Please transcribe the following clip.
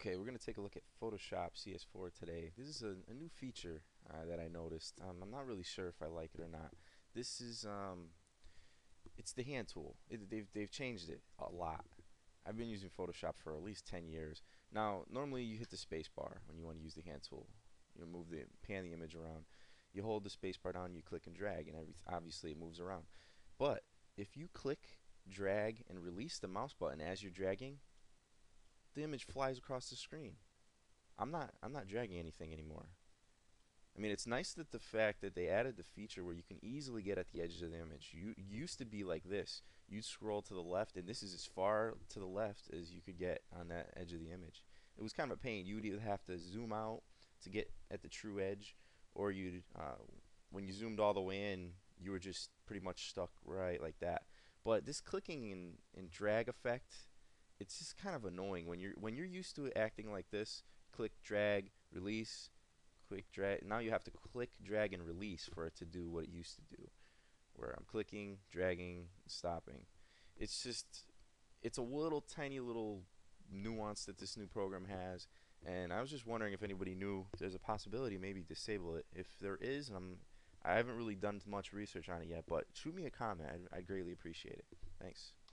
Okay, we're going to take a look at Photoshop CS4 today. This is a new feature that I noticed. I'm not really sure if I like it or not. This is, it's the hand tool. They've changed it a lot. I've been using Photoshop for at least 10 years. Now, normally you hit the space bar when you want to use the hand tool. You move the, pan the image around. You hold the space bar down, you click and drag, and obviously it moves around. But if you click, drag, and release the mouse button as you're dragging, the image flies across the screen. I'm not dragging anything anymore. I mean, it's nice that the fact that they added the feature where you can easily get at the edges of the image. You used to be like this. You'd scroll to the left, and this is as far to the left as you could get on that edge of the image. It was kind of a pain. You would either have to zoom out to get at the true edge, or you'd when you zoomed all the way in, you were just pretty much stuck right like that. But this clicking and drag effect, it's just kind of annoying when you're used to it acting like this. Click, drag, release, click, drag. Now you have to click, drag, and release for it to do what it used to do, where I'm clicking, dragging, stopping. It's just, it's a little tiny little nuance that this new program has, and I was just wondering if anybody knew if there's a possibility maybe disable it. If there is, and I haven't really done much research on it yet, but shoot me a comment. I'd greatly appreciate it. Thanks.